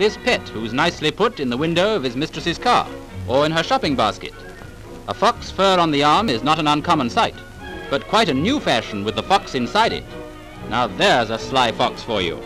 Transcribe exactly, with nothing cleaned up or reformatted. this pet who's nicely put in the window of his mistress's car or in her shopping basket. A fox fur on the arm is not an uncommon sight, but quite a new fashion with the fox inside it. Now there's a sly fox for you.